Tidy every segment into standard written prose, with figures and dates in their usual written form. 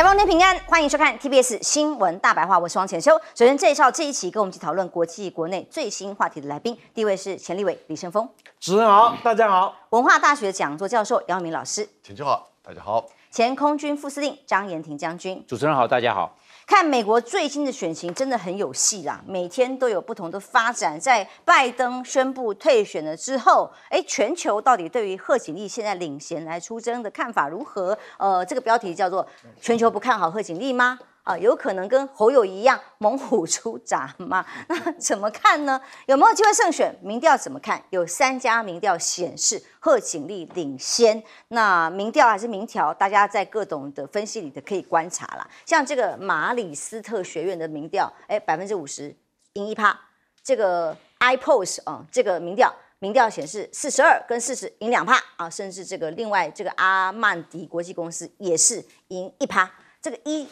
台风天平安，欢迎收看 TBS 新闻大白话，我是王浅修。首先介绍这一期跟我们一起讨论国际国内最新话题的来宾，第一位是前立委李胜峰。主持人好，大家好。文化大学讲座教授姚明老师，浅修好，大家好。前空军副司令张延廷将军，主持人好，大家好。看美国最新的选情真的很有戏啦，每天都有不同的发展。在拜登宣布退选了之后，全球到底对于贺锦丽现在领衔来出征的看法如何？这个标题叫做“全球不看好贺锦丽吗？”有可能跟侯友宜一样猛虎出闸吗？那怎么看呢？有没有机会胜选？民调怎么看？有3家民调显示贺锦丽领先。那民调还是民调，大家在各种的分析里的可以观察啦。像这个马里斯特学院的民调，50%赢1%。这个 iPost 这个民调显示42跟40赢2%啊，甚至这个另外这个阿曼迪国际公司也是赢1%。这个一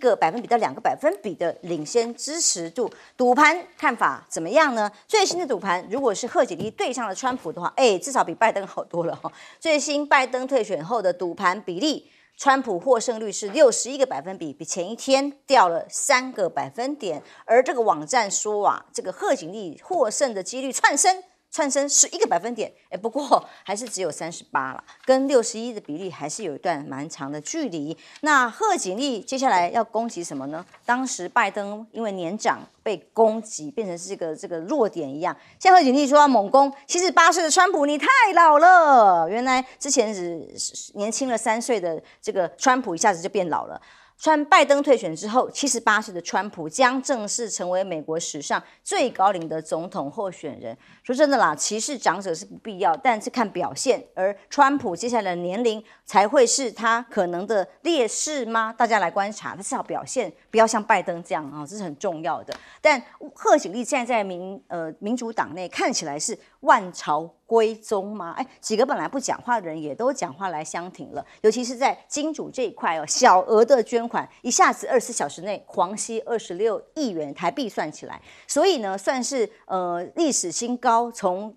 个1%比到2%比的领先支持度，赌盘看法怎么样呢？最新的赌盘，如果是贺锦丽对上了川普的话，至少比拜登好多了哈。最新拜登退选后的赌盘比例，川普获胜率是61%，比前一天掉了3个百分点。而这个网站说啊，这个贺锦丽获胜的几率窜升11个百分点，不过还是只有38了，跟61的比例还是有一段蛮长的距离。那贺锦丽接下来要攻击什么呢？当时拜登因为年长被攻击，变成是这个弱点一样。像贺锦丽说要猛攻78岁的川普，你太老了。原来之前只年轻了3岁的这个川普一下子就变老了。拜登退选之后，78岁的川普将正式成为美国史上最高龄的总统候选人。说真的啦，歧视长者是不必要，但是看表现。而川普接下来的年龄才会是他可能的劣势吗？大家来观察，他至少表现不要像拜登这样啊，这是很重要的。但贺锦丽现在在民主党内看起来是万朝归宗吗？几个本来不讲话的人也都讲话来相挺了，尤其是在金主这一块哦，小额的捐款一下子24小时内狂吸26亿元台币算起来，所以呢算是历史新高，从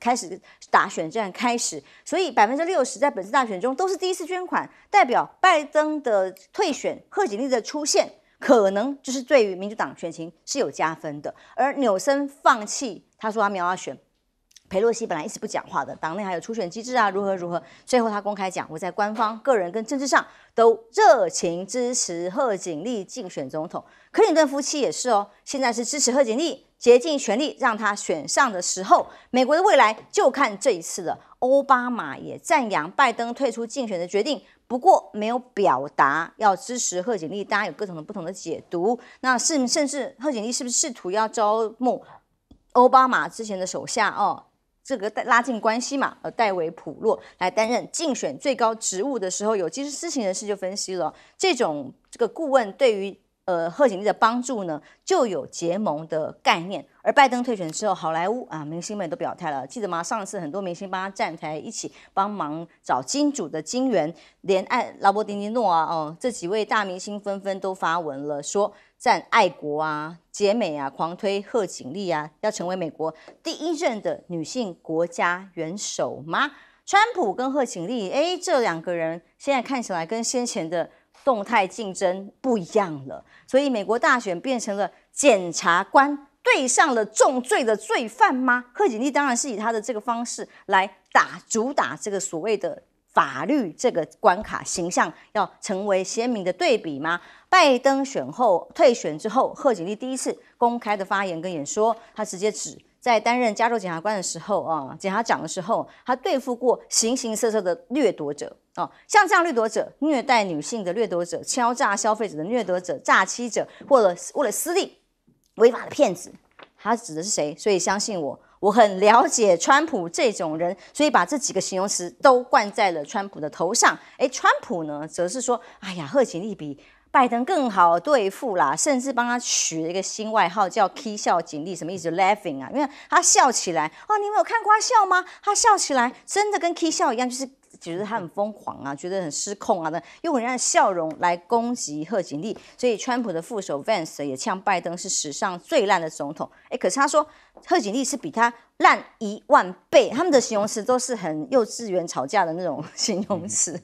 开始打选战开始，所以60%在本次大选中都是第一次捐款，代表拜登的退选，贺锦丽的出现，可能就是对于民主党选情是有加分的。而纽森放弃，他说他没有要选。佩洛西本来一直不讲话的，党内还有初选机制啊，如何，最后他公开讲，我在官方、个人跟政治上都热情支持贺锦丽竞选总统。克林顿夫妻也是哦，现在是支持贺锦丽，竭尽全力让他选上的时候，美国的未来就看这一次了。奥巴马也赞扬拜登退出竞选的决定，不过没有表达要支持贺锦丽，大家有各种不同的解读。那甚至贺锦丽是不是试图要招募奥巴马之前的手下哦？这个拉近关系嘛，戴维普洛来担任竞选最高职务的时候，有知情人士就分析了，这个顾问对于贺锦丽的帮助呢，就有结盟的概念。而拜登退选之后，好莱坞啊明星们都表态了，记得吗？上次很多明星帮他站台，一起帮忙找金主的金援，连劳勃·迪尼诺啊，这几位大明星纷纷都发文了，说赞爱国啊、姐美啊，狂推贺锦丽啊，要成为美国第一任的女性国家元首吗？川普跟贺锦丽，这2个人现在看起来跟先前的动态竞争不一样了，所以美国大选变成了检察官对上了重罪的罪犯吗？贺锦丽当然是以他的这个方式来主打这个所谓的法律这个关卡，形象要成为鲜明的对比吗？拜登退选之后，贺锦丽第一次公开的发言跟演说，他直接指在担任加州检察官的时候啊，检察长的时候，他对付过形形色色的掠夺者啊，像这样掠夺者、虐待女性的掠夺者、敲诈消费者的掠夺者、诈欺者，或者为了私利违法的骗子，他指的是谁？所以相信我。我很了解川普这种人，所以把这几个形容词都灌在了川普的头上。川普呢，则是说，贺锦丽比拜登更好对付啦，甚至帮他取了一个新外号叫 “K 笑锦丽”，什么意思 ？Laughing 啊，因为他笑起来哦，你们有看过他笑吗？他笑起来真的跟 K 笑一样，就是觉得他很疯狂啊，觉得很失控啊的，用人家的笑容来攻击贺锦丽。所以川普的副手 Vance 也呛拜登是史上最烂的总统。可是他说，贺锦丽是比他烂10000倍，他们的形容词都是很幼稚园吵架的那种形容词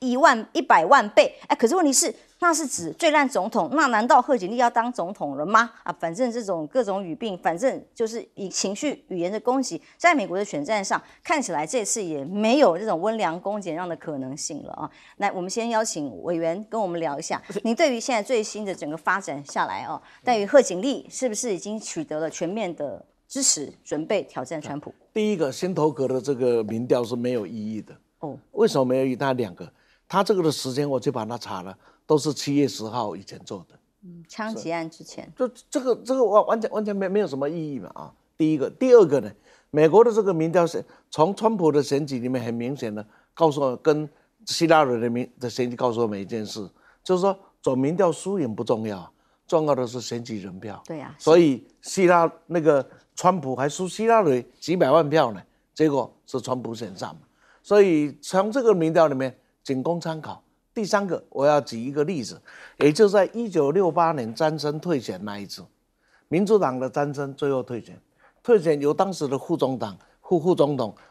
，100万倍。哎，可是问题是，那是指最烂总统，那难道贺锦丽要当总统了吗？啊，反正这种各种语病，反正就是以情绪语言的攻击，在美国的选战上，看起来这次也没有这种温良恭俭让的可能性了啊。来，我们先邀请委员跟我们聊一下，您对于现在最新的整个发展下来啊，对于贺锦丽是不是已经取得了全面的支持，准备挑战川普？第一个，新头阁的这个民调是没有意义的。哦，为什么没有意义？它两个，它这个的时间我就把它查了，都是7月10号以前做的。嗯，枪击案之前。这个完全没有什么意义嘛啊。第一个，第二个呢，美国的这个民调是从川普的选举里面很明显的告诉我，跟希拉里的选举告诉我们一件事，就是说总民调输赢不重要，重要的是选举人票。对啊。所以川普还输希拉里几百万票呢，结果是川普选上嘛。所以从这个民调里面仅供参考。第三个，我要举一个例子，也就在1968年詹森退选那一次，民主党的詹森最后退选由当时的副总统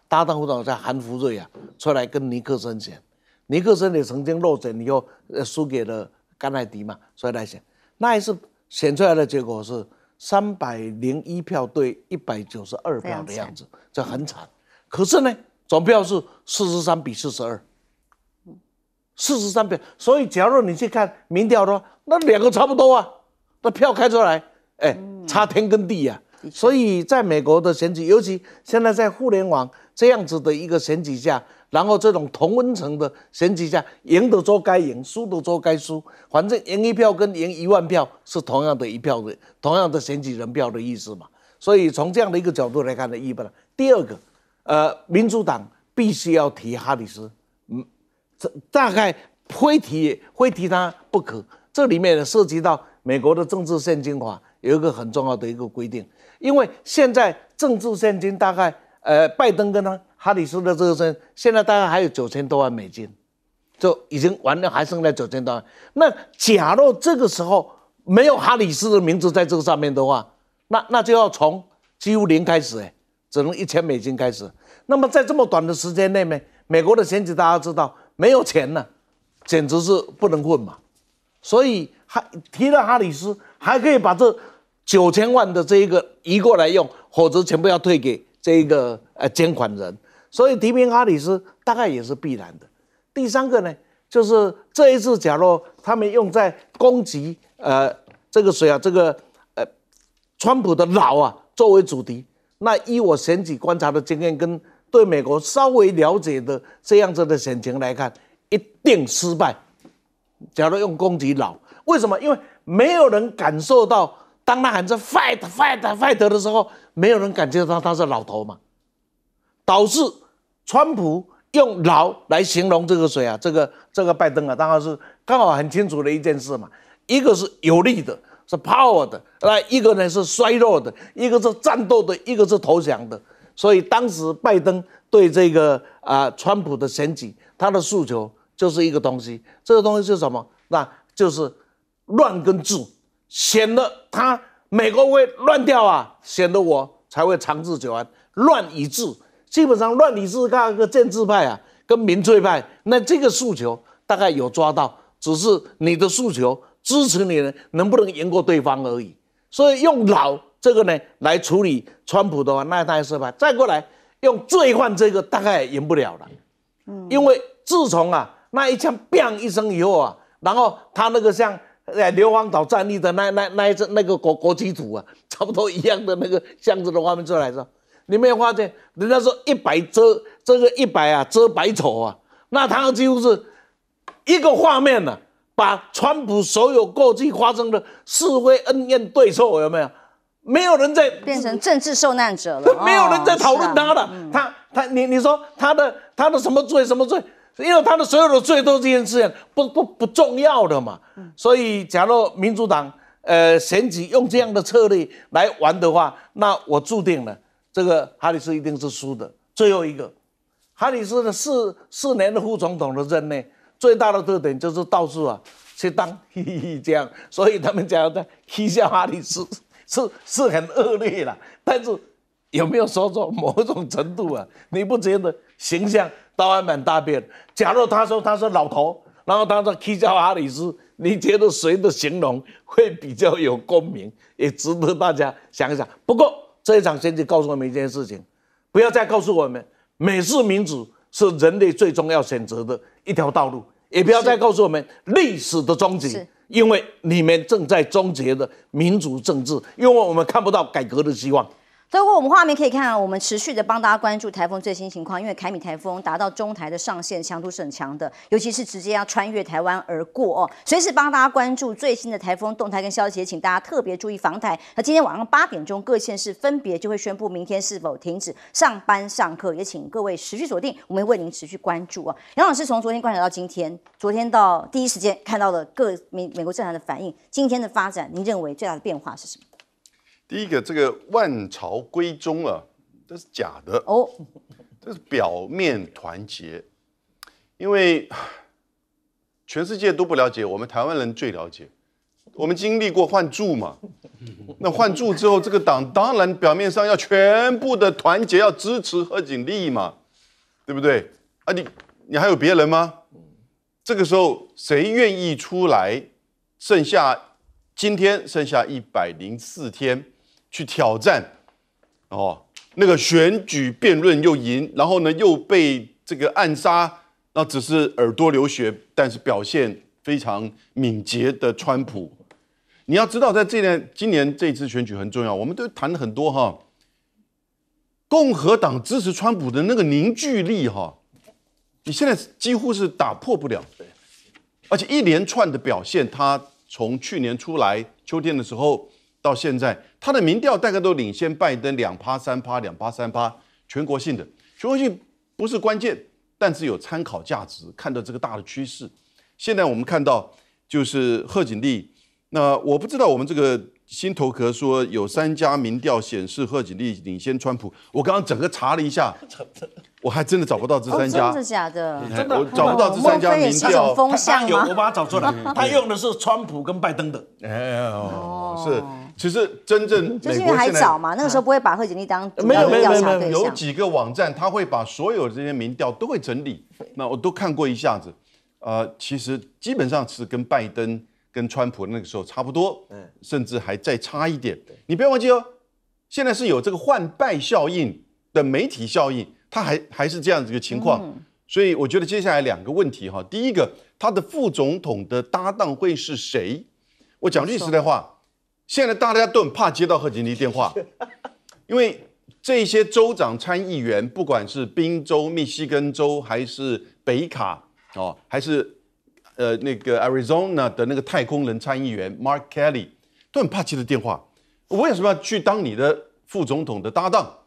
搭档副总统叫韩福瑞啊出来跟尼克森选，尼克森也曾经落选以后输给了甘乃迪嘛，所以来选。那一次选出来的结果是301票对192票的样子，这很惨。可是呢，总票是43比42，43票。所以，假如你去看民调的话，那两个差不多啊，那票开出来，哎，差天跟地啊。所以，在美国的选举，尤其现在在互联网这样子的一个选举下，然后这种同温层的选举下，赢的州该赢，输的州该输，反正赢1票跟赢1万票是同样的选举人票的意思嘛。所以从这样的一个角度来看的意义不大。第二个，民主党必须要提哈里斯，大概非提他不可。这里面涉及到美国的政治现金法有一个很重要的一个规定，因为现在政治现金大概拜登跟他。哈里斯的这个现在大概还有9000多万美金，就已经完了，还剩下9000多万。那假如这个时候没有哈里斯的名字在这个上面的话，那就要从几乎零开始，只能1000美金开始。那么在这么短的时间内呢，美国的选举大家知道没有钱呢，简直是不能混嘛。所以提了哈里斯，还可以把这9000万的这一个移过来用，否则全部要退给这一个监管人。所以提名哈里斯大概也是必然的。第三个呢，就是这一次假如他们用在攻击川普的老作为主题，那以我选举观察的经验跟对美国稍微了解的这样子的选情来看，一定失败。假如用攻击老，为什么？因为没有人感受到，当他喊着 fight fight fight 的时候，没有人感觉到他是老头嘛。导致川普用老来形容这个这个拜登啊，当然是刚好很清楚的一件事嘛。一个是有力的，是 power 的，那一个呢是衰弱的，一个是战斗的，一个是投降的。所以当时拜登对这个川普的选举，他的诉求就是一个东西，这个东西是什么？那就是乱跟治，显得他美国会乱掉啊，显得我才会长治久安。乱以治。基本上乱理是那个建制派跟民粹派，那这个诉求大概有抓到，只是你的诉求支持你人能不能赢过对方而已。所以用老这个呢来处理川普的话，那他也失败。再过来用罪犯这个大概也赢不了了，因为自从那一枪砰一声以后然后他那个像硫磺岛战役的那个国旗图差不多一样的那个箱子的画面出来之后。你没有发现，人家说一百遮百丑那他几乎是一个画面把川普所有过去发生的是非恩怨对错有没有？没有人在变成政治受难者了，没有人在讨论他了。你说他的什么罪？因为他的所有的罪都这件事情不重要的嘛。所以，假如民主党选举用这样的策略来玩的话，那我注定了。这个哈里斯一定是输的。最后一个，哈里斯的4年的副总统的任内，最大的特点就是到处去当这样，所以他们讲要在嬉笑哈里斯，是很恶劣啦，但是有没有说错某种程度啊？你不觉得形象倒还蛮大变？假如他说他是老头，然后他说基加哈里斯，你觉得谁的形容会比较有共鸣？也值得大家想一想。不过这一场选举告诉我们一件事情，不要再告诉我们美式民主是人类最终要选择的一条道路，也不要再告诉我们历史的终结，因为你们正在终结的民主政治，因为我们看不到改革的希望。透过我们画面可以看啊，我们持续的帮大家关注台风最新情况，因为凯米台风达到中台的上限，强度是很强的，尤其是直接要穿越台湾而过哦。随时帮大家关注最新的台风动态跟消息，也请大家特别注意防台。那今天晚上8点钟，各县市分别就会宣布明天是否停止上班上课，也请各位持续锁定，我们会为您持续关注哦。杨老师从昨天观察到今天，昨天到第一时间看到了各美国政坛的反应，今天的发展，您认为最大的变化是什么？第一个，这个万朝归宗啊，这是假的哦，这是表面团结，因为全世界都不了解，我们台湾人最了解。我们经历过换柱嘛，那换柱之后，这个党当然表面上要全部的团结，要支持贺锦丽嘛，对不对？啊，你还有别人吗？这个时候谁愿意出来？剩下今天剩下104天。去挑战，哦，那个选举辩论又赢，然后呢又被这个暗杀，那只是耳朵流血，但是表现非常敏捷的川普，你要知道，在今年这一次选举很重要，我们都谈了很多哈，共和党支持川普的那个凝聚力哈，你现在几乎是打破不了，而且一连串的表现，他从去年出来秋天的时候。到现在，他的民调大概都领先拜登2%、3%、2%、3%，全国性的，全国性不是关键，但是有参考价值，看到这个大的趋势。现在我们看到就是贺锦丽，那我不知道我们这个新头壳说有3家民调显示贺锦丽领先川普，我刚刚整个查了一下，我还真的找不到这3家，真的假的？真的，我找不到这3家民调。风向有，我把它找出来，他用的是川普跟拜登的。哦，是。其实真正就是因为还早嘛，那个时候不会把贺锦丽当主要的调查对象。有几个网站，他会把所有这些民调都会整理，那我都看过一下子。其实基本上是跟拜登、跟川普那个时候差不多，甚至还再差一点。你不要忘记哦，现在是有这个换拜效应的媒体效应，它还是这样子一个情况。所以我觉得接下来2个问题哈，第一个，他的副总统的搭档会是谁？我讲句实在话。现在大家都很怕接到贺锦丽电话，因为这些州长参议员，不管是宾州、密西根州，还是北卡哦，还是那个 Arizona 的那个太空人参议员 Mark Kelly， 都很怕接到电话。我为什么要去当你的副总统的搭档？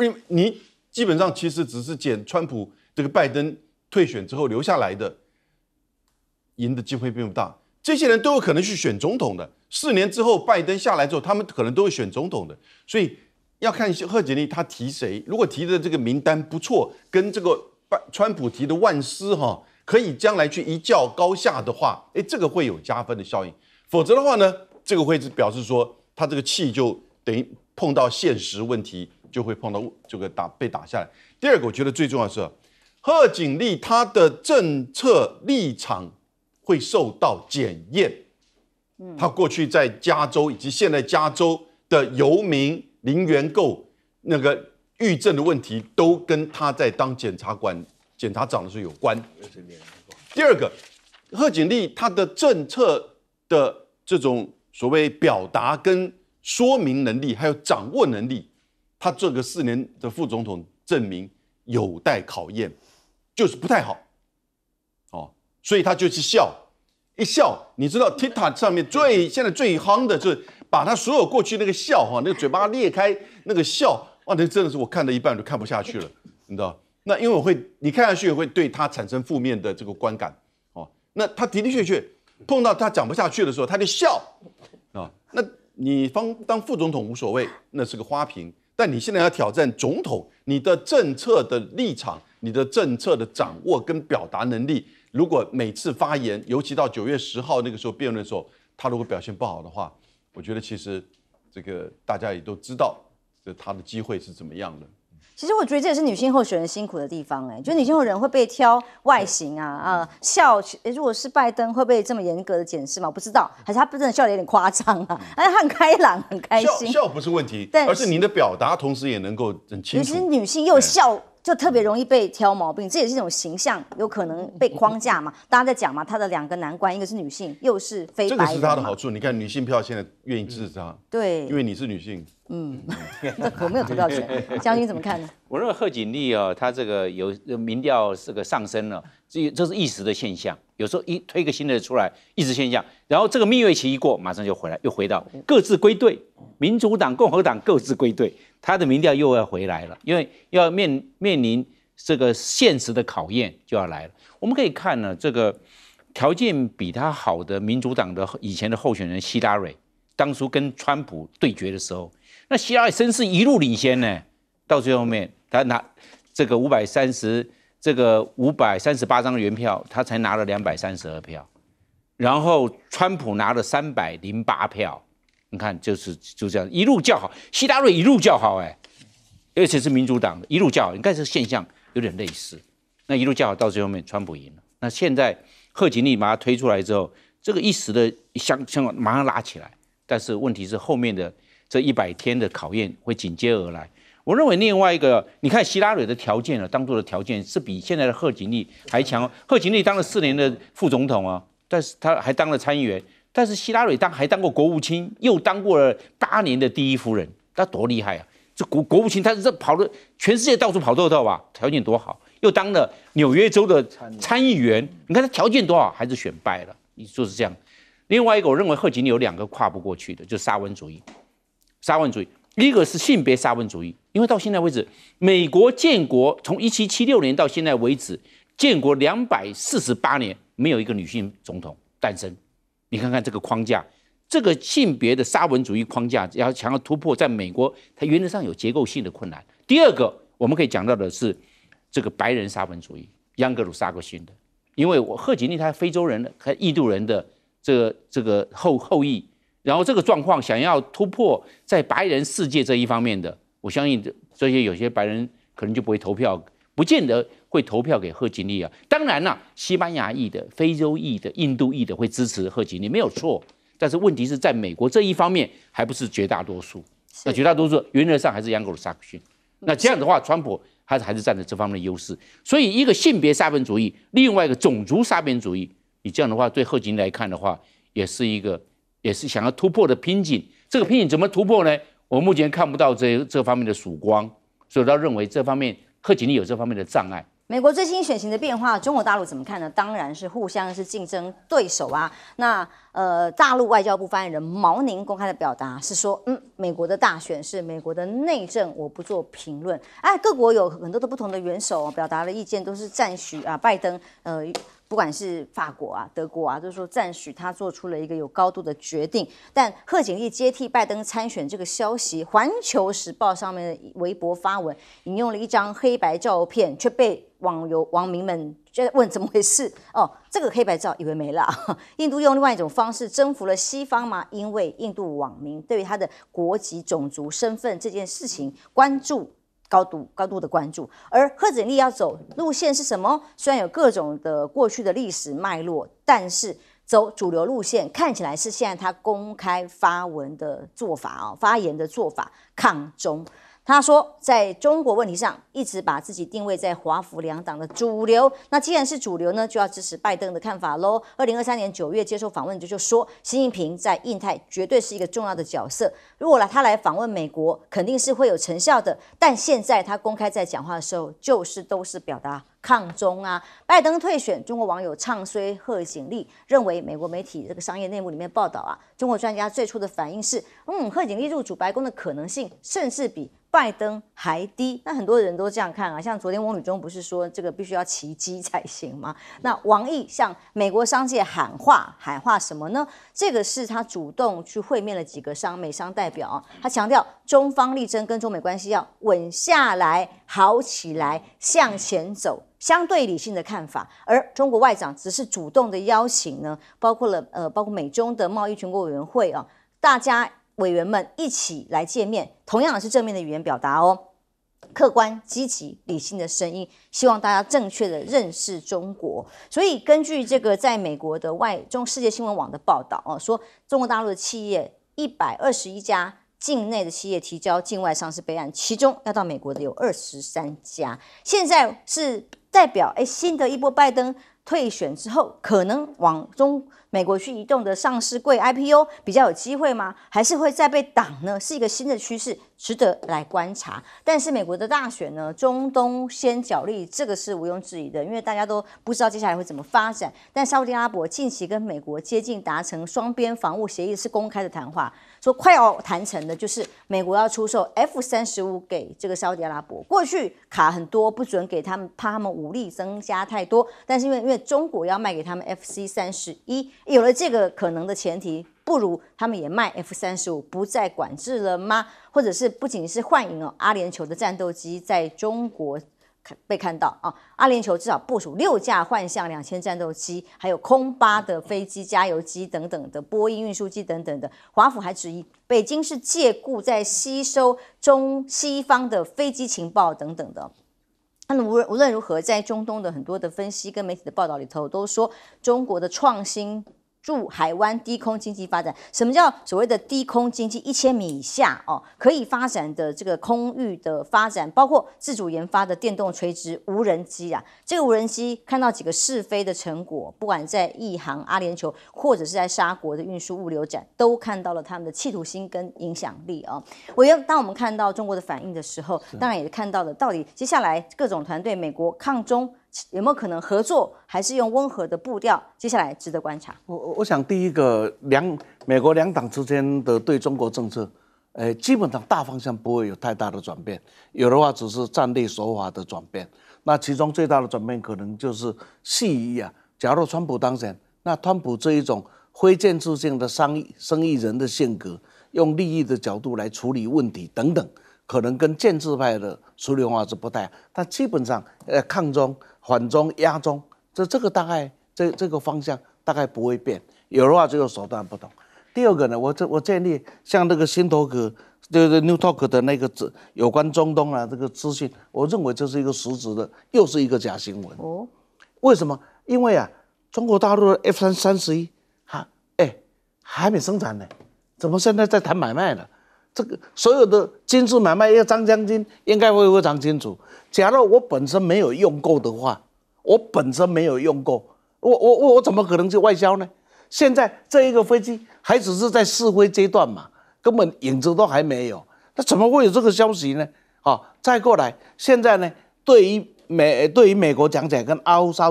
因为你基本上其实只是捡川普这个拜登退选之后留下来的，赢的机会并不大。这些人都有可能去选总统的。4年之后，拜登下来之后，他们可能都会选总统的，所以要看贺锦丽他提谁。如果提的这个名单不错，跟这个川普提的万斯哈，可以将来去一较高下的话，这个会有加分的效应。否则的话呢，这个会表示说他这个气就等于碰到现实问题，就会碰到这个被打下来。第二个，我觉得最重要的是贺锦丽他的政策立场会受到检验。他过去在加州以及现在加州的游民零元购那个狱政的问题，都跟他在当检察长的时候有关。第二个，贺锦丽他的政策的这种所谓表达跟说明能力，还有掌握能力，他这个4年的副总统证明有待考验，就是不太好，哦，所以他就去笑。一笑，你知道 TikTok 上面现在最夯的就是把他所有过去那个笑哈，那个嘴巴裂开那个笑，哇，那真的是我看了一半我就看不下去了，你知道？那因为你看下去也会对他产生负面的这个观感哦。那他的确确碰到他讲不下去的时候，他就笑啊。那你当副总统无所谓，那是个花瓶。但你现在要挑战总统，你的政策的立场、你的政策的掌握跟表达能力。如果每次发言，尤其到9月10号那个时候辩论的时候，他如果表现不好的话，我觉得其实这个大家也都知道她的机会是怎么样的。其实我觉得这也是女性候选人辛苦的地方，哎，就是女性候选人会被挑外形啊，笑，如果是拜登会被这么严格的检视吗？我不知道，还是他真的笑得有点夸张啊？但他很开朗，很开心，笑不是问题，而是你的表达，同时也能够很清楚。其实女性又笑。就特别容易被挑毛病，这也是一种形象，有可能被框架嘛。大家在讲嘛，他的两个难关，一个是女性，又是非白人。这个是他的好处，你看女性票现在愿意支持他，对，因为你是女性。嗯，我没有投票权。将军怎么看呢？我认为贺锦丽哦，他这个有民调这个上升了，这是一时的现象。有时候一推一个新的出来，一时现象，然后这个蜜月期一过，马上就回来，又回到各自归队，民主党、共和党各自归队。他的民调又要回来了，因为要面临这个现实的考验就要来了。我们可以看呢，这个条件比他好的民主党的以前的候选人希拉蕊，当初跟川普对决的时候，那希拉蕊声势一路领先呢，到最后面他拿这个538张原票，他才拿了232票，然后川普拿了308票。你看，就这样一路叫好，希拉蕊一路叫好，哎，而且是民主党的一路叫好，你看这现象有点类似。那一路叫好到最后面，川普赢了。那现在贺锦丽把他推出来之后，这个一时的香港马上拉起来，但是问题是后面的这100天的考验会紧接而来。我认为另外一个，你看希拉蕊的条件啊，当初的条件是比现在的贺锦丽还强。贺锦丽当了4年的副总统啊，但是他还当了参议员。但是希拉蕊还当过国务卿，又当过了8年的第一夫人，她多厉害啊！这国务卿，她这跑了全世界到处跑透透啊，条件多好，又当了纽约州的参议员，你看她条件多好，还是选败了，就是这样。另外一个，我认为贺锦丽有两个跨不过去的，就是沙文主义。沙文主义，一个是性别沙文主义，因为到现在为止，美国建国从1776年到现在为止，建国248年，没有一个女性总统诞生。你看看这个框架，这个性别的沙文主义框架，要想要突破，在美国它原则上有结构性的困难。第二个，我们可以讲到的是这个白人沙文主义，盎格鲁撒克逊的，因为贺锦丽她非洲人和印度人的这个后裔，然后这个状况想要突破在白人世界这一方面的，我相信这些有些白人可能就不会投票，不见得会投票给贺锦丽啊！当然啦，西班牙裔的、非洲裔的、印度裔的会支持贺锦丽，没有错。但是问题是在美国这一方面还不是绝大多数，那绝大多数原则上还是盎格鲁撒克逊。那这样的话，川普他还是占着这方面的优势。所以一个性别沙文主义，另外一个种族沙文主义，你这样的话对贺锦丽来看的话，也是想要突破的瓶颈。这个瓶颈怎么突破呢？我目前看不到这方面的曙光，所以他认为这方面贺锦丽有这方面的障碍。美国最新选情的变化，中国大陆怎么看呢？当然是互相是竞争对手啊。那大陆外交部发言人毛宁公开的表达是说，美国的大选是美国的内政，我不做评论。哎，各国有很多的不同的元首表达的意见都是赞许啊，拜登不管是法国啊、德国啊，都说赞许他做出了一个有高度的决定。但贺锦丽接替拜登参选这个消息，《环球时报》上面的微博发文引用了一张黑白照片，却被网民们就问怎么回事哦？这个黑白照以为没了。印度用另外一种方式征服了西方吗？因为印度网民对于他的国籍、种族、身份这件事情关注。高度的关注，而贺锦丽要走路线是什么？虽然有各种的过去的历史脉络，但是走主流路线看起来是现在他公开发言的做法抗中。他说，在中国问题上一直把自己定位在华府两党的主流。那既然是主流呢，就要支持拜登的看法喽。2023年9月接受访问就说，习近平在印太绝对是一个重要的角色。如果他来访问美国，肯定是会有成效的。但现在他公开在讲话的时候，都是表达抗中啊。拜登退选，中国网友唱衰贺锦丽，认为美国媒体这个商业内幕里面报道啊，中国专家最初的反应是，贺锦丽入主白宫的可能性甚至比拜登还低，那很多人都这样看啊。像昨天翁女中不是说这个必须要奇迹才行吗？那王毅向美国商界喊话什么呢？这个是他主动去会面了几个美商代表啊。他强调中方力争跟中美关系要稳下来、好起来、向前走，相对理性的看法。而中国外长只是主动的邀请呢，包括美中的贸易全国委员会啊，大家委员们一起来见面，同样是正面的语言表达哦，客观、积极、理性的声音，希望大家正确的认识中国。所以根据这个在美国的世界新闻网的报道哦，说中国大陆的企业121家。境内的企业提交境外上市备案，其中要到美国的有23家。现在是代表新的一波拜登退选之后，可能往美国去移动的上市柜 IPO 比较有机会吗？还是会再被挡呢？是一个新的趋势，值得来观察。但是美国的大选呢，中东先角力，这个是毋庸置疑的，因为大家都不知道接下来会怎么发展。但沙特阿拉伯近期跟美国接近达成双边防务协议，是公开的谈话。说快要谈成的就是美国要出售 F-35 给这个沙特阿拉伯，过去卡很多，不准给他们，怕他们武力增加太多。但是因为中国要卖给他们 FC-31， 有了这个可能的前提，不如他们也卖 F-35， 不再管制了吗？或者是不仅是幻影阿联酋的战斗机在中国被看到啊，阿联酋至少部署6架幻象2000战斗机，还有空8的飞机、加油机等等的波音运输机等等的。华府还质疑北京是借故在吸收西方的飞机情报等等的。那无论如何，在中东的很多的分析跟媒体的报道里头，都说中国的创新。驻海湾低空经济发展，什么叫所谓的低空经济？1000米以下哦，可以发展的这个空域的发展，包括自主研发的电动垂直无人机啊。这个无人机看到几个试飞的成果，不管在意航、阿联酋，或者是在沙国的运输物流展，都看到了他们的企图心跟影响力啊。当我们看到中国的反应的时候，当然也看到了到底接下来各种团队，美国抗中。有没有可能合作，还是用温和的步调？接下来值得观察。我想第一个美国两党之间的对中国政策，基本上大方向不会有太大的转变，有的话只是战略手法的转变。那其中最大的转变可能就是细啊，假如川普当选，那川普这一种非建制性的生意人的性格，用利益的角度来处理问题等等，可能跟建制派的处理方法是不太，但基本上抗中。缓中压中，这个大概这个方向大概不会变，有的话只有手段不同。第二个呢，我建议像那个新头壳就是 New Talk 的那个有关中东啊这个资讯，我认为这是一个实质的，又是一个假新闻。哦，为什么？因为啊，中国大陆的 F-31还没生产呢，怎么现在在谈买卖呢？这个所有的军事买卖，张将军应该会非常清楚。假如我本身没有用够的话，我怎么可能去外销呢？现在这一个飞机还只是在试飞阶段嘛，根本影子都还没有，那怎么会有这个消息呢？啊，再过来，现在呢，对于美国讲起来跟沙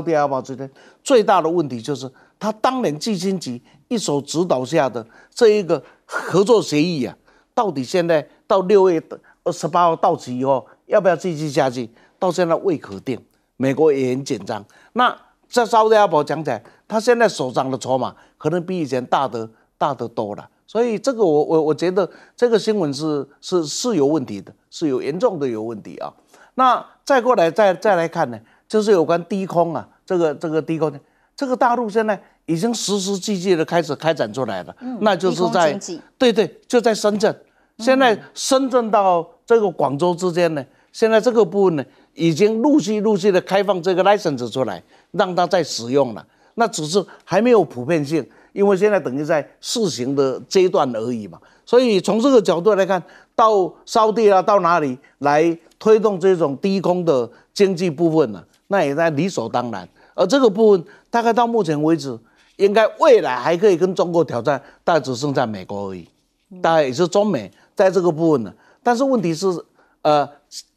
特阿拉伯之间最大的问题就是，他当年基辛格一手指导下的这一个合作协议啊。到底现在到6月28号到期以后，要不要继续下去？到现在未可定，美国也很紧张。那在沙特阿拉伯讲起来，他现在手上的筹码可能比以前大得多了。所以这个我觉得这个新闻是有问题的，是有严重的有问题啊。那再过来再来看呢，就是有关低空啊，这个低空，这个大陆现在。已经实实际际的开始开展出来了，那就是在就在深圳。现在深圳到这个广州之间呢，现在这个部分呢，已经陆续的开放这个 license 出来，让它再使用了。那只是还没有普遍性，因为现在等于在试行的阶段而已嘛。所以从这个角度来看，到沙特啊，到哪里来推动这种低空的经济部分呢、啊？那也在理所当然。而这个部分大概到目前为止。应该未来还可以跟中国挑战，大概只剩下美国而已，大概也是中美在这个部分呢。但是问题是，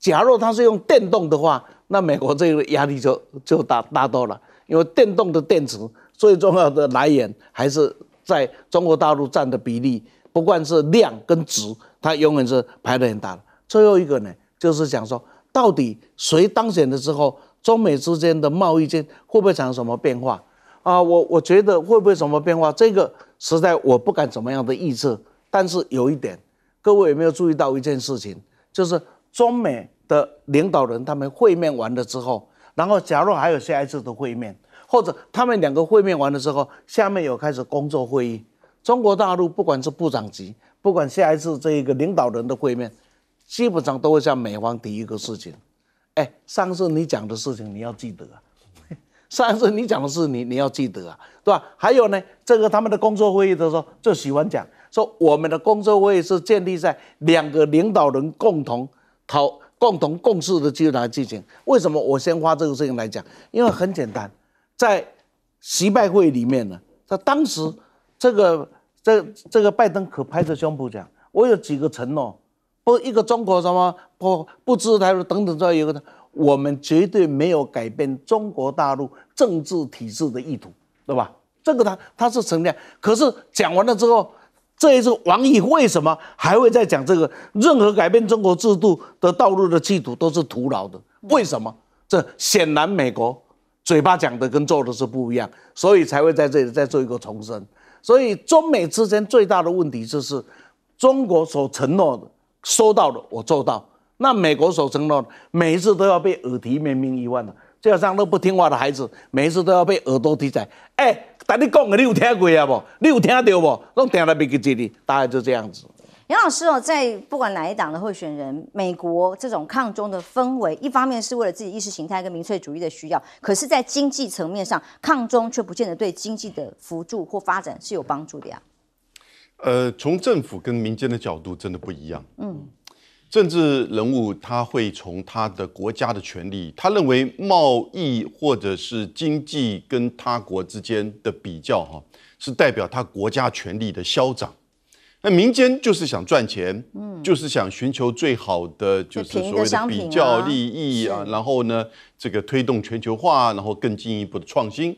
假若它是用电动的话，那美国这个压力就大多了，因为电动的电池最重要的来源还是在中国大陆占的比例，不管是量跟值，它永远是排得很大的。最后一个呢，就是想说，到底谁当选了之后，中美之间的贸易间会不会产生什么变化？啊，我觉得会不会什么变化？这个实在我不敢怎么样的预测。但是有一点，各位有没有注意到一件事情？就是中美的领导人他们会面完了之后，然后假如还有下一次的会面，或者他们两个会面完了之后，下面有开始工作会议。中国大陆不管是部长级，不管下一次这一个领导人的会面，基本上都会向美方提一个事情，哎，上次你讲的事情你要记得啊，上次你讲的事你要记得啊，对吧？还有呢，这个他们的工作会议的时候就喜欢讲，说我们的工作会议是建立在两个领导人共同共事的基础来进行。为什么我先花这个事情来讲？因为很简单，在习拜会里面呢，在当时这个拜登可拍着胸脯讲，我有几个承诺，不一个中国什么不支持台独等等，这有个我们绝对没有改变中国大陆政治体制的意图，对吧？这个他是承认。可是讲完了之后，这一次王毅为什么还会再讲这个？任何改变中国制度的道路的企图都是徒劳的。为什么？这显然美国嘴巴讲的跟做的是不一样，所以才会在这里再做一个重申。所以中美之间最大的问题就是，中国所承诺的、说到的我做到，那美国所承诺的每一次都要被耳提面命一万的，就好像那不听话的孩子，每一次都要被耳朵提起来。哎。但你讲的，你有听过啊不？你有听到不？拢听来袂记记哩，大概就这样子。杨老师哦，在不管哪一党的候选人，美国这种抗中的氛围，一方面是为了自己意识形态跟民粹主义的需要，可是，在经济层面上，抗中却不见得对经济的扶助或发展是有帮助的呀。从政府跟民间的角度真的不一样。嗯，政治人物他会从他的国家的权利，他认为贸易或者是经济跟他国之间的比较，是代表他国家权力的消长。那民间就是想赚钱，就是想寻求最好的，就是所谓的比较利益啊，然后呢，这个推动全球化，然后更进一步的创新。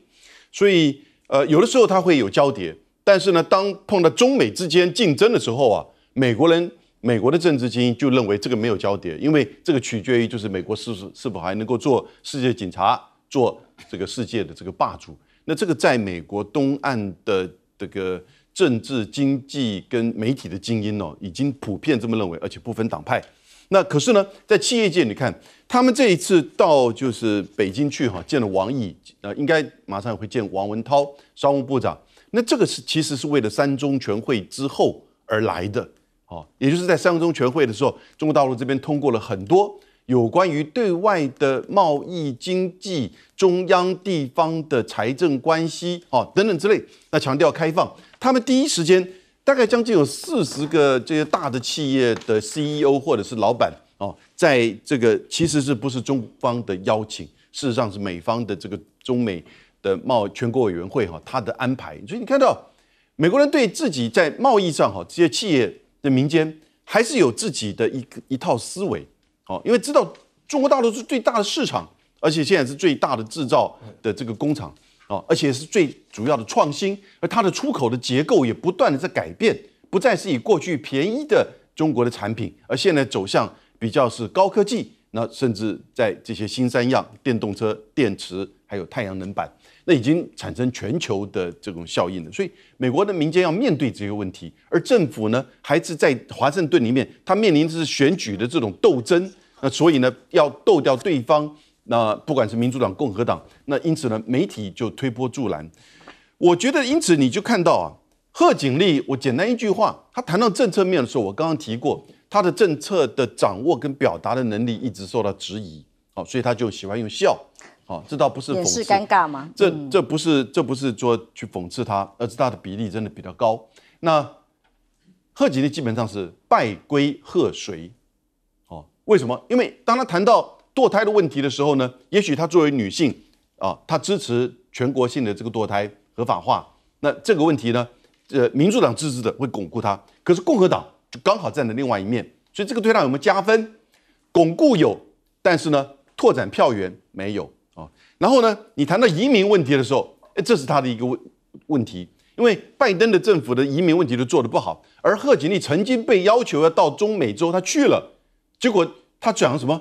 所以，有的时候他会有交叠，但是呢，当碰到中美之间竞争的时候啊，美国的政治精英就认为这个没有交叠，因为这个取决于就是美国是否还能够做世界警察，做这个世界的这个霸主。那这个在美国东岸的这个政治、经济跟媒体的精英哦，已经普遍这么认为，而且不分党派。那可是呢，在企业界，你看他们这一次到就是北京去哈，见了王毅，应该马上会见王文涛商务部长。那这个其实是为了三中全会之后而来的。哦，也就是在三中全会的时候，中国大陆这边通过了很多有关于对外的贸易、经济、中央地方的财政关系哦等等之类，那强调开放。他们第一时间大概将近有40个这些大的企业的 CEO 或者是老板哦，在这个其实是不是中方的邀请，事实上是美方的这个中美的全国委员会哈他的安排。所以你看到美国人对自己在贸易上哈这些企业。的民间还是有自己的一套思维，哦，因为知道中国大陆是最大的市场，而且现在是最大的制造的这个工厂，哦，而且是最主要的创新，而它的出口的结构也不断的在改变，不再是以过去便宜的中国的产品，而现在走向比较是高科技，那甚至在这些新三样电动车、电池还有太阳能板，那已经产生全球的这种效应了，所以美国的民间要面对这个问题，而政府呢，还是在华盛顿里面，他面临的是选举的这种斗争，那所以呢，要斗掉对方，那不管是民主党、共和党，那因此呢，媒体就推波助澜。我觉得，因此你就看到啊，贺锦丽，我简单一句话，他谈到政策面的时候，我刚刚提过，他的政策的掌握跟表达的能力一直受到质疑，好，所以他就喜欢用笑。哦，这倒不是讽刺，也是尴尬吗？这不是说去讽刺他，而是他的比例真的比较高。那贺锦丽基本上是败归贺绥，哦，为什么？因为当他谈到堕胎的问题的时候呢，也许她作为女性啊，她支持全国性的这个堕胎合法化，那这个问题呢，民主党支持的会巩固她，可是共和党就刚好站在另外一面，所以这个对她有没有加分？巩固有，但是呢，拓展票源没有。然后呢，你谈到移民问题的时候，这是他的一个问题，因为拜登的政府的移民问题都做得不好，而贺锦丽曾经被要求要到中美洲，他去了，结果他讲什么？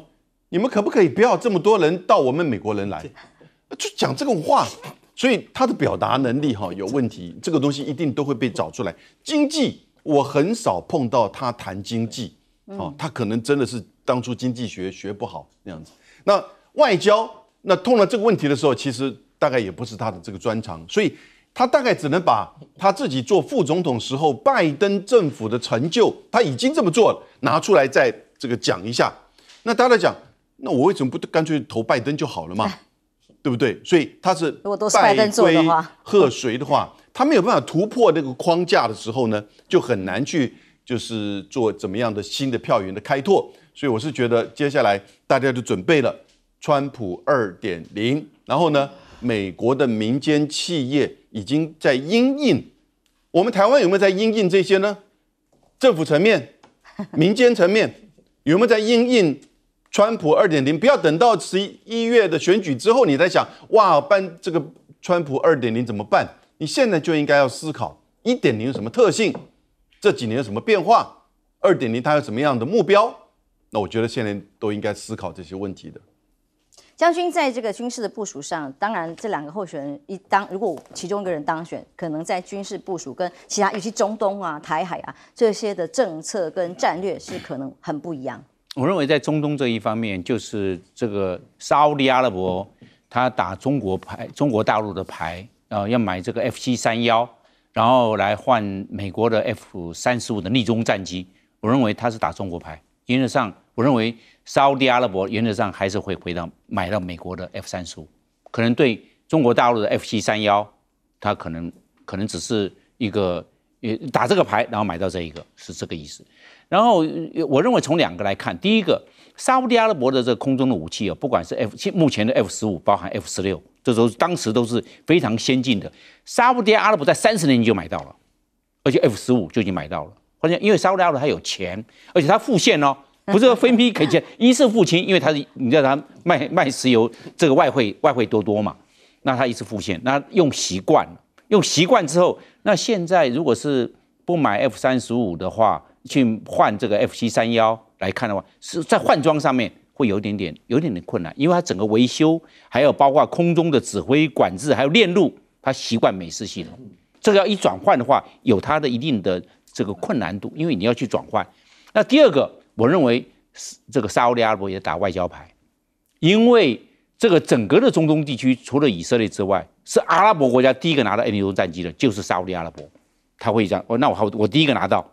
你们可不可以不要这么多人到我们美国人来？就讲这种话，所以他的表达能力有问题，这个东西一定都会被找出来。经济我很少碰到他谈经济，他可能真的是当初经济学学不好那样子。那外交。那碰到这个问题的时候，其实大概也不是他的这个专长，所以他大概只能把他自己做副总统时候拜登政府的成就，他已经这么做了，拿出来再这个讲一下。那大家讲，那我为什么不干脆投拜登就好了嘛？对不对？所以他是拜登贺谁的话，他没有办法突破那个框架的时候呢，就很难去就是做怎么样的新的票源的开拓。所以我是觉得接下来大家就准备了川普 2.0， 然后呢，美国的民间企业已经在因应，我们台湾有没有在因应这些呢？政府层面、民间层面有没有在因应川普 2.0？ 不要等到11月的选举之后，你再想哇，办这个川普 2.0 怎么办？你现在就应该要思考 1.0 有什么特性，这几年有什么变化， 2.0 它有什么样的目标？那我觉得现在都应该思考这些问题的。将军在这个军事的部署上，当然这两个候选人如果其中一个人当选，可能在军事部署跟其他，尤其中东啊、台海啊这些的政策跟战略是可能很不一样。我认为在中东这一方面，就是这个沙特阿拉伯他打中国牌、中国大陆的牌啊、要买这个 F-731，然后来换美国的 F-35的逆中战机。我认为他是打中国牌，原则上我认为沙特阿拉伯原则上还是会买到美国的 F-35，可能对中国大陆的 F-731，它可能只是一个打这个牌，然后买到这一个，是这个意思。然后我认为从两个来看，第一个沙特阿拉伯的这个空中的武器啊，不管是目前的 F-15，包含 F-16，这都当时都是非常先进的。沙特阿拉伯在30年就买到了，而且 F-15就已经买到了。而且因为沙特阿拉伯它有钱，而且它付现哦。不是分批可以，一次付清，因为他是你知道他卖石油，这个外汇多嘛，那他一次付现，那用习惯之后，那现在如果是不买 F-35的话，去换这个 F-731来看的话，是在换装上面会有点困难，因为它整个维修，还有包括空中的指挥管制，还有链路，它习惯美式系统，这个要一转换的话，有它的一定的这个困难度，因为你要去转换。那第二个。我认为这个沙特阿拉伯也打外交牌，因为这个整个的中东地区，除了以色列之外，是阿拉伯国家第一个拿到逆中战机的，就是沙特阿拉伯。他会讲，那我第一个拿到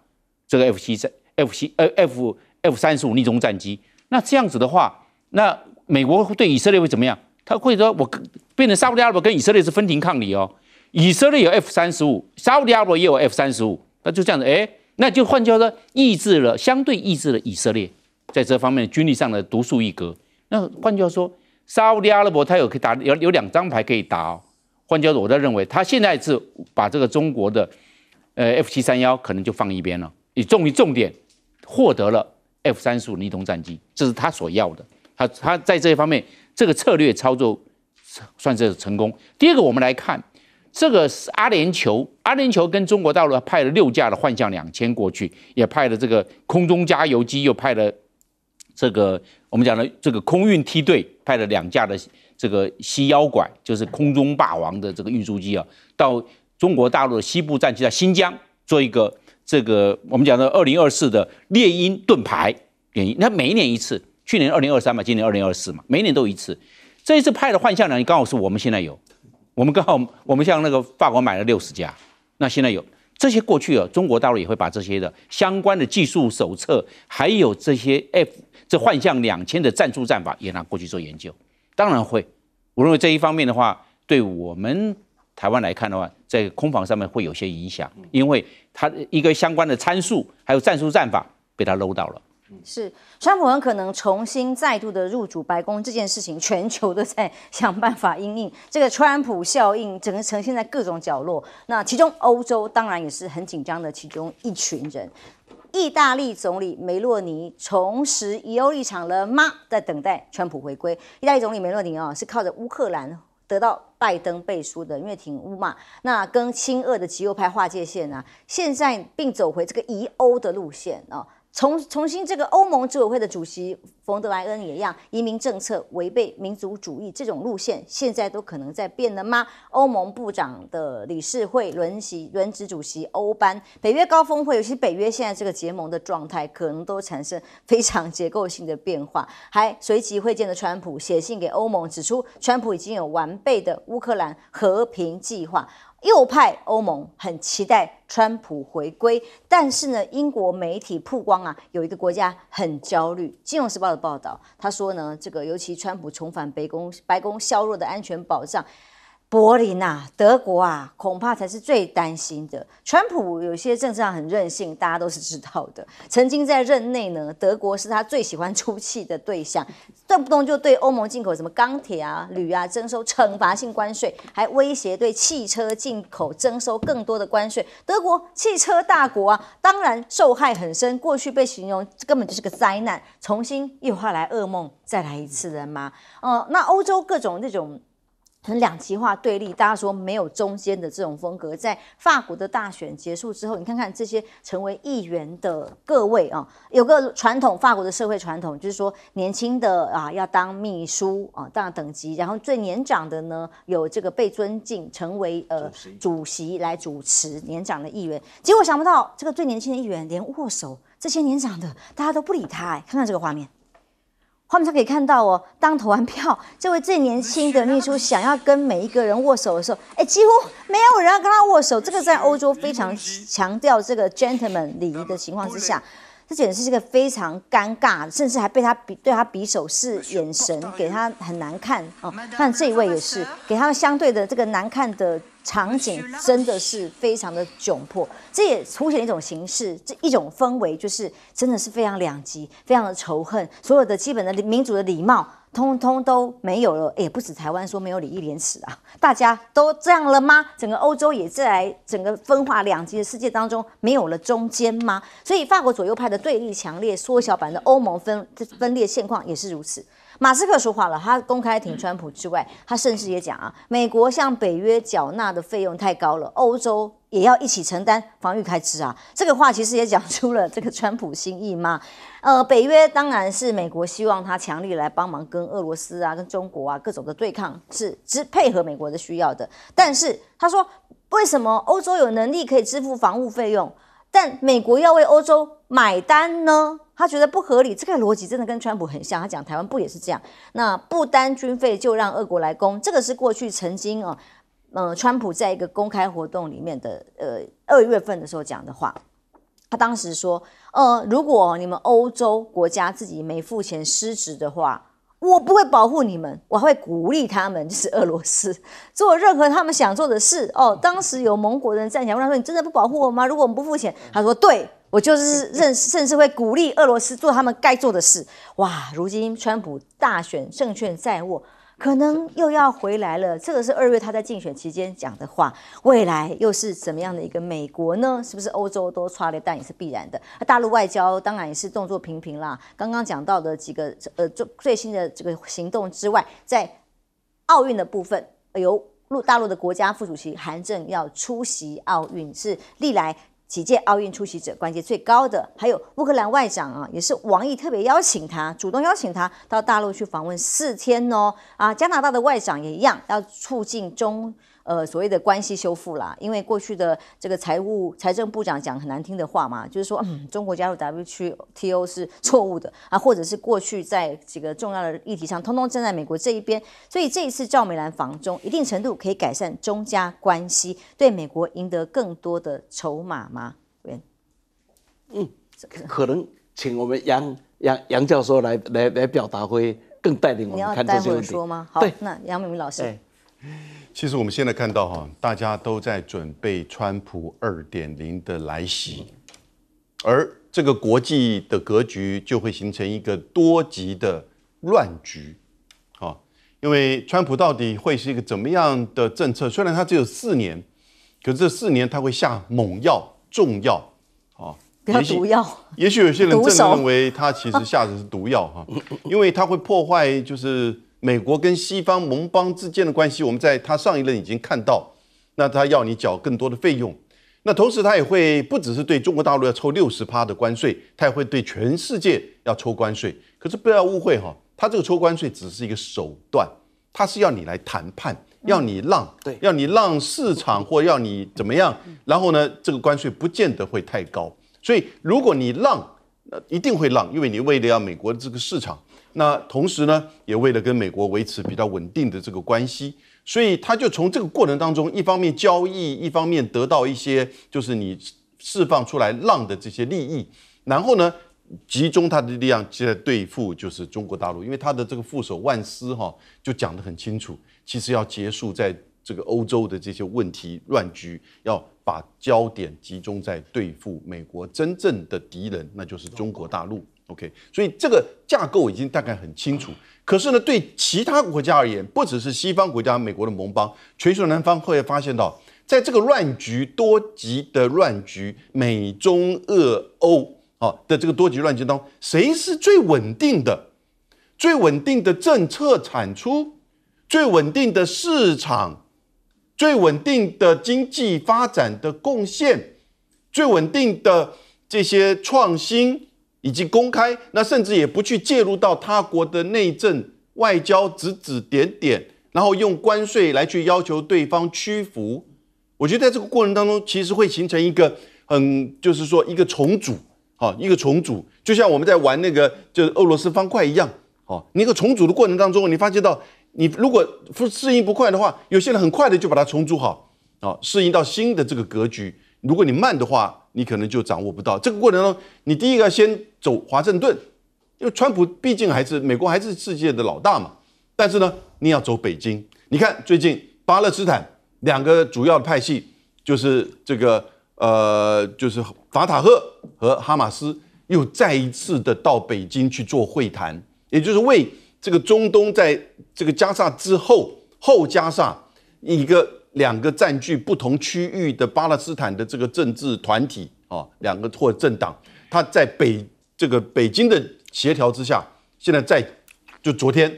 这个 F-35逆中战机。那这样子的话，那美国对以色列会怎么样？他会说，我变成沙特阿拉伯跟以色列是分庭抗礼哦。以色列有 F-35，沙特阿拉伯也有 F-35，那就这样子，哎。那就换句话说，相对抑制了以色列在这方面军力上的独树一格。那换句话说，沙特阿拉伯他有2张牌可以打哦。换句话说，我在认为他现在是把这个中国的F-731可能就放一边了，以重点获得了 F-35逆中战机，这是他所要的。他在这一方面这个策略操作算是成功。第二个，我们来看。这个阿联酋跟中国大陆派了6架的幻象2000过去，也派了这个空中加油机，又派了这个我们讲的这个空运梯队，派了2架的这个西腰拐，就是空中霸王的这个运输机啊，到中国大陆的西部战区，在新疆做一个这个我们讲的2024的猎鹰盾牌演习，那每一年一次，去年2023嘛，今年2024嘛，每一年都一次。这一次派的幻象2000刚好是我们现在有。我们刚好，我们像那个法国买了60架，那现在有这些过去啊，中国大陆也会把这些的相关的技术手册，还有这些这幻象2000的战术战法也拿过去做研究，当然会。我认为这一方面的话，对我们台湾来看的话，在空防上面会有些影响，因为它一个相关的参数还有战术战法被它漏到了。是，川普很可能再度的入主白宫这件事情，全球都在想办法因应这个川普效应，整个呈现在各种角落。那其中欧洲当然也是很紧张的其中一群人。意大利总理梅洛尼重拾疑欧立场了吗？在等待川普回归。意大利总理梅洛尼是靠着乌克兰得到拜登背书的，因为挺乌嘛，那跟亲俄的极右派划界线啊，现在并走回这个疑欧的路线啊。重新，这个欧盟执委会的主席冯德莱恩也一样，移民政策违背民族主义这种路线，现在都可能在变了吗？欧盟部长的理事会轮值主席欧班，北约高峰会，尤其北约现在这个结盟的状态，可能都产生非常结构性的变化。还随即会见的川普写信给欧盟，指出川普已经有完备的乌克兰和平计划。右派欧盟很期待川普回归，但是呢，英国媒体曝光啊，有一个国家很焦虑。《金融时报》的报道，他说呢，这个尤其川普重返白宫削弱的安全保障，柏林啊，德国啊，恐怕才是最担心的。川普有些政治上很任性，大家都是知道的。曾经在任内呢，德国是他最喜欢出气的对象，动不动就对欧盟进口什么钢铁啊、铝啊征收惩罚性关税，还威胁对汽车进口征收更多的关税。德国汽车大国啊，当然受害很深，过去被形容根本就是个灾难，重新又换来噩梦，再来一次了吗？那欧洲各种那种很两极化对立，大家说没有中间的这种风格。在法国的大选结束之后，你看看这些成为议员的各位啊，有个传统，法国的社会传统就是说，年轻的啊要当秘书啊，当等级，然后最年长的呢有这个被尊敬，成为主席来主持年长的议员。结果想不到，这个最年轻的议员连握手，这些年长的大家都不理他。看看这个画面。他们才可以看到哦，当投完票，这位最年轻的秘书想要跟每一个人握手的时候，几乎没有人要跟他握手。这个在欧洲非常强调这个 gentleman 礼仪的情况之下，这简直是一个非常尴尬，甚至还被对他比手势、眼神，给他很难看哦。但这一位也是，给他相对的这个难看的场景，真的是非常的窘迫。这也凸显一种形式，这一种氛围，就是真的是非常两极，非常的仇恨，所有的基本的民主的礼貌，通通都没有了。也不止台湾说没有礼义廉耻啊，大家都这样了吗？整个欧洲也在整个分化两极的世界当中，没有了中间吗？所以法国左右派的对立强烈，缩小版的欧盟分裂现况也是如此。马斯克说话了，他公开挺川普之外，他甚至也讲啊，美国向北约缴纳的费用太高了，欧洲也要一起承担防御开支啊。这个话其实也讲出了这个川普心意嘛。北约当然是美国希望他强力来帮忙跟俄罗斯啊、跟中国啊各种的对抗，是配合美国的需要的。但是他说，为什么欧洲有能力可以支付防务费用，但美国要为欧洲买单呢？他觉得不合理，这个逻辑真的跟川普很像。他讲台湾不也是这样？那不单军费就让俄国来攻，这个是过去曾经川普在一个公开活动里面的2月份的时候讲的话。他当时说，如果你们欧洲国家自己没付钱失职的话，我不会保护你们，我还会鼓励他们，就是俄罗斯做任何他们想做的事。当时有盟国人站起来问他说：“你真的不保护我吗？如果我们不付钱？”他说：“对。”我就是甚至会鼓励俄罗斯做他们该做的事。哇！如今川普大选胜券在握，可能又要回来了。这个是2月他在竞选期间讲的话。未来又是怎么样的一个美国呢？是不是欧洲都差了？但也是必然的。大陆外交当然也是动作频频啦。刚刚讲到的几个最新的这个行动之外，在奥运的部分由大陆的国家副主席韩正要出席奥运，是历来几届奥运出席者关节最高的。还有乌克兰外长啊，也是王毅特别邀请他，主动邀请他到大陆去访问4天哦。加拿大的外长也一样，要促进所谓的关系修复啦，因为过去的这个财政部长讲很难听的话嘛，就是说中国加入 WTO 是错误的啊，或者是过去在几个重要的议题上，通通站在美国这一边。所以这一次赵美兰访中，一定程度可以改善中加关系，对美国赢得更多的筹码吗？可能请我们杨教授来表达，会更带领我们看这些问题。你要待会说吗？好，那杨美明老师。其实我们现在看到大家都在准备川普2.0的来袭，而这个国际的格局就会形成一个多极的乱局，因为川普到底会是一个怎么样的政策？虽然他只有4年，可是这4年他会下猛药、重药，不要毒药。也许有些人真的认为他其实下的是毒药因为他会破坏就是美国跟西方盟邦之间的关系，我们在他上一任已经看到，那他要你缴更多的费用，那同时他也会不只是对中国大陆要抽60%的关税，他也会对全世界要抽关税。可是不要误会他这个抽关税只是一个手段，他是要你来谈判，要你让市场或要你怎么样，然后呢，这个关税不见得会太高，所以如果你让，一定会让，因为你为了要美国的这个市场。那同时呢，也为了跟美国维持比较稳定的这个关系，所以他就从这个过程当中，一方面交易，一方面得到一些就是你释放出来浪的这些利益，然后呢，集中他的力量在对付就是中国大陆，因为他的这个副手万斯哈就讲得很清楚，其实要结束在这个欧洲的这些问题乱局，要把焦点集中在对付美国真正的敌人，那就是中国大陆。OK， 所以这个架构已经大概很清楚。可是呢，对其他国家而言，不只是西方国家、美国的盟邦，全球南方会发现到，在这个乱局、多极的乱局，美中俄欧的这个多极乱局当中，谁是最稳定的、最稳定的政策产出、最稳定的市场？最稳定的经济发展的贡献，最稳定的这些创新以及公开，那甚至也不去介入到他国的内政、外交指点点，然后用关税来去要求对方屈服。我觉得在这个过程当中，其实会形成一个很，就是说一个重组，一个重组，就像我们在玩那个就是俄罗斯方块一样，那个重组的过程当中，你发现到。你如果适应不快的话，有些人很快的就把它重组好，适应到新的这个格局。如果你慢的话，你可能就掌握不到。这个过程中，你第一个先走华盛顿，因为川普毕竟还是美国还是世界的老大嘛。但是呢，你要走北京。你看最近巴勒斯坦两个主要的派系，就是这个就是法塔赫和哈马斯，又再一次的到北京去做会谈，也就是为。这个中东在这个加沙之后，后加沙两个占据不同区域的巴勒斯坦的这个政治团体啊，两个或政党，他在北京的协调之下，现在昨天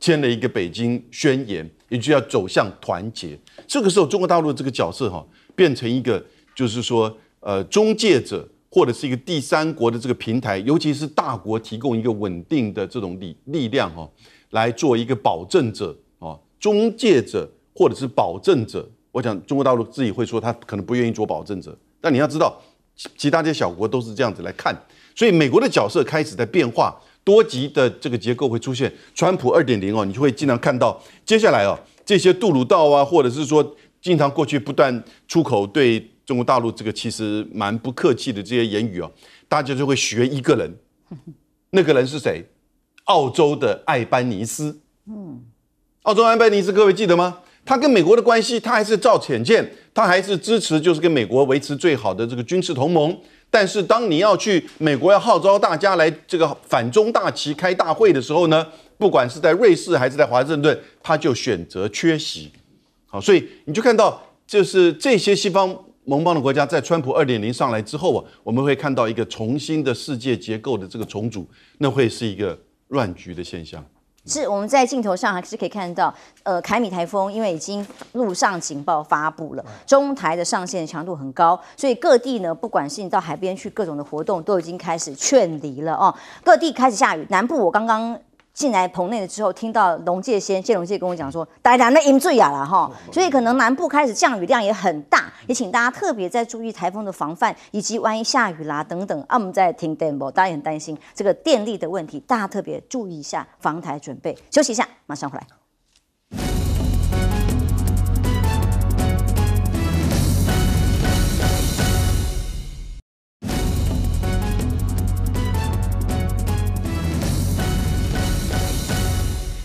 签了一个北京宣言，也就要走向团结。这个时候，中国大陆这个角色变成一个就是说中介者。或者是一个第三国的这个平台，尤其是大国提供一个稳定的这种力量来做一个保证者中介者或者是保证者。我讲中国大陆自己会说他可能不愿意做保证者，但你要知道，其他这些小国都是这样子来看，所以美国的角色开始在变化，多极的这个结构会出现。川普 2.0 你就会经常看到，接下来这些杜鲁道或者是说经常过去不断出口对。中国大陆这个其实蛮不客气的这些言语大家就会学一个人，那个人是谁？澳洲的艾班尼斯。澳洲艾班尼斯，各位记得吗？他跟美国的关系，他还是照潜舰，他还是支持就是跟美国维持最好的这个军事同盟。但是当你要去美国要号召大家来这个反中大旗开大会的时候呢，不管是在瑞士还是在华盛顿，他就选择缺席。好，所以你就看到就是这些西方。盟邦的国家在川普 2.0 上来之后我们会看到一个重新的世界结构的这个重组，那会是一个乱局的现象。是，我们在镜头上还是可以看到，凯米台风因为已经陆上警报发布了，中台的上限强度很高，所以各地呢，不管是你到海边去各种的活动，都已经开始劝离了各地开始下雨，南部我刚刚。进来棚内了之后，听到龙介先谢龙介跟我讲说，大家那饮醉呀了哈，所以可能南部开始降雨量也很大，也请大家特别在注意台风的防范，以及万一下雨啦等等，我们在停电不，大家也很担心这个电力的问题，大家特别注意一下防台准备。休息一下，马上回来。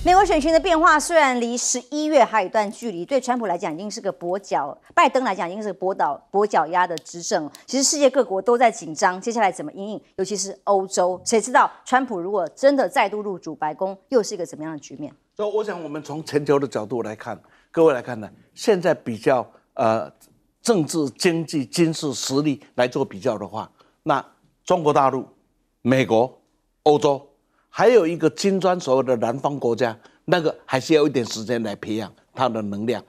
美国选情的变化虽然离11月还有一段距离，对川普来讲已经是个跛脚，拜登来讲已经是个跛脚鸭的执政。其实世界各国都在紧张，接下来怎么因应，尤其是欧洲，谁知道川普如果真的再度入主白宫，又是一个怎么样的局面？所以我想，我们从全球的角度来看，各位来看呢，现在比较政治、经济、军事实力来做比较的话，那中国大陆、美国、欧洲。还有一个金砖所谓的南方国家，那个还是要一点时间来培养它的能量。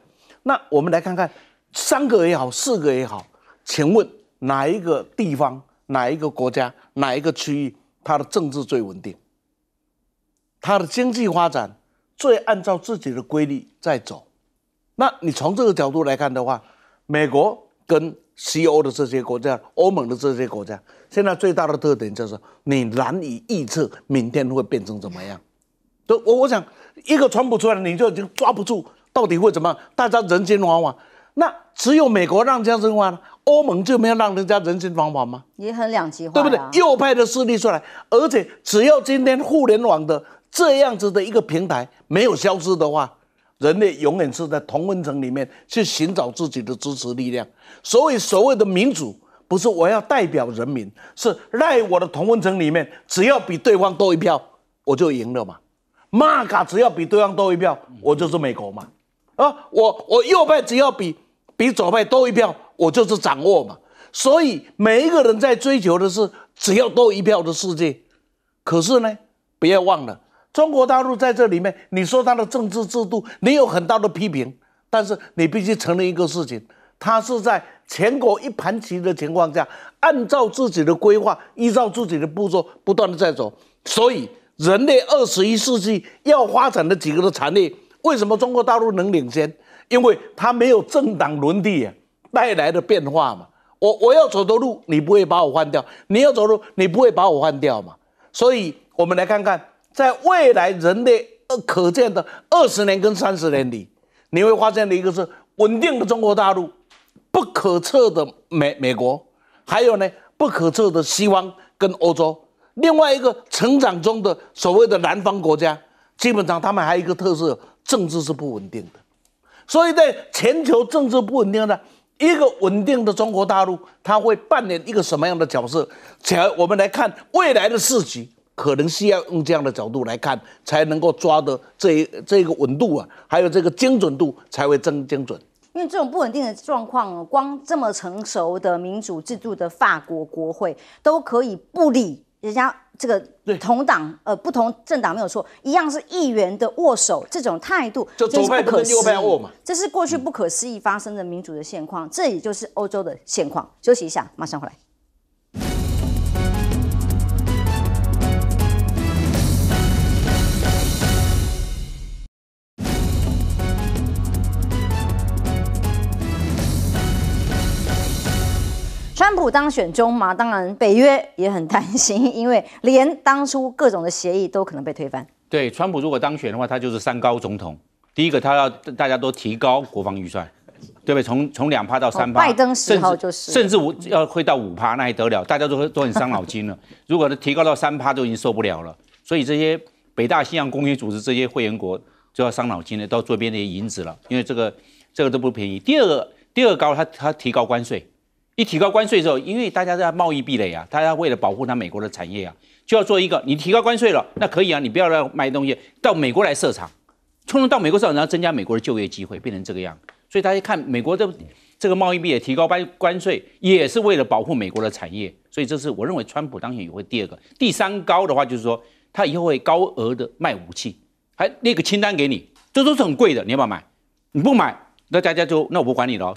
那我们来看看，3个也好，4个也好，请问哪一个地方、哪一个国家、哪一个区域，它的政治最稳定？它的经济发展最按照自己的规律在走。那你从这个角度来看的话，美国跟西欧的这些国家，欧盟的这些国家，现在最大的特点就是你难以预测明天会变成怎么样。都我想一个川普出来，你就已经抓不住到底会怎么样，大家人心惶惶。那只有美国让人家人心惶惶，欧盟就没有让人家人心惶惶吗？也很两极化，对不对？右派的势力出来，而且只要今天互联网的这样子的一个平台没有消失的话，人类永远是在同温层里面去寻找自己的支持力量。所谓的民主。不是我要代表人民，是在我的同温层里面，只要比对方多一票，我就赢了嘛。马卡只要比对方多一票，我就是美国嘛。啊，我右派只要比左派多一票，我就是掌握嘛。所以每一个人在追求的是只要多一票的世界。可是呢，不要忘了，中国大陆在这里面，你说它的政治制度，你有很大的批评，但是你必须承认一个事情，它是在。全国一盘棋的情况下，按照自己的规划，依照自己的步骤，不断的在走。所以，人类21世纪要发展的几个的产业，为什么中国大陆能领先？因为它没有政党轮替带来的变化嘛。我要走的路，你不会把我换掉；你要走的路，你不会把我换掉嘛。所以，我们来看看，在未来人类可见的20年跟30年里，你会发现的一个是稳定的中国大陆。不可测的美国，还有呢不可测的西方跟欧洲，另外一个成长中的所谓的南方国家，基本上他们还有一个特色，政治是不稳定的。所以在全球政治不稳定的一个稳定的中国大陆，它会扮演一个什么样的角色？我们来看未来的市局，可能需要用这样的角度来看，才能够抓的这个稳度啊，还有这个精准度才会精准。因为这种不稳定的状况，光这么成熟的民主制度的法国国会都可以不理人家这个不同政党没有错，一样是议员的握手，这种态度就左派跟右派握嘛，这是过去不可思议发生的民主的现况，这也就是欧洲的现况。休息一下，马上回来。川普当选中嘛，当然北约也很担心，因为连当初各种的协议都可能被推翻。对，川普如果当选的话，他就是3高总统。第一个，他要大家都提高国防预算，对不对？从2%到3%，拜登10号就是，甚至会到5%，那还得了？大家都很伤脑筋了。如果提高到3%，就已经受不了了。所以这些北大西洋公约组织这些会员国就要伤脑筋了，到做边的银子了，因为这个都不便宜。第二高，他提高关税。一提高关税之后，因为大家在贸易壁垒啊，大家为了保护美国的产业啊，就要做一个，你提高关税了，那可以啊，你不要来卖东西，到美国来设厂，冲到美国设厂，然后增加美国的就业机会，变成这个样。所以大家看美国的这个贸易壁垒提高关税，也是为了保护美国的产业。所以这是我认为川普当选也会第二个、第3高的话，就是说他以后会高额的卖武器，还列个清单给你，这都是很贵的，你要不要买？你不买，那大家就那我不管你了。